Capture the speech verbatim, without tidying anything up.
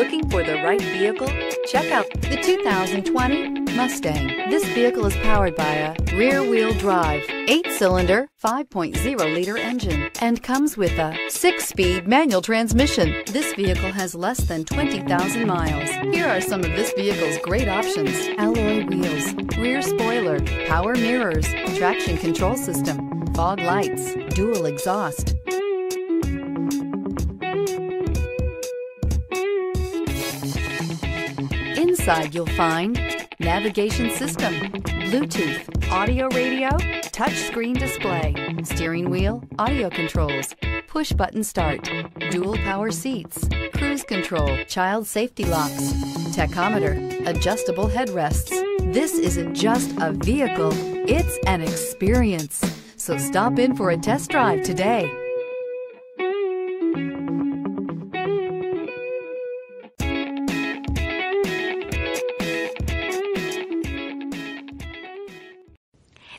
Looking for the right vehicle? Check out the two thousand twenty Mustang. This vehicle is powered by a rear-wheel drive, eight-cylinder, five point oh liter engine, and comes with a six-speed manual transmission. This vehicle has less than twenty thousand miles. Here are some of this vehicle's great options: alloy wheels, rear spoiler, power mirrors, traction control system, fog lights, dual exhaust, Inside you'll find navigation system, Bluetooth, audio radio, touchscreen display, steering wheel, audio controls, push button start, dual power seats, cruise control, child safety locks, tachometer, adjustable headrests. This isn't just a vehicle, it's an experience. So stop in for a test drive today.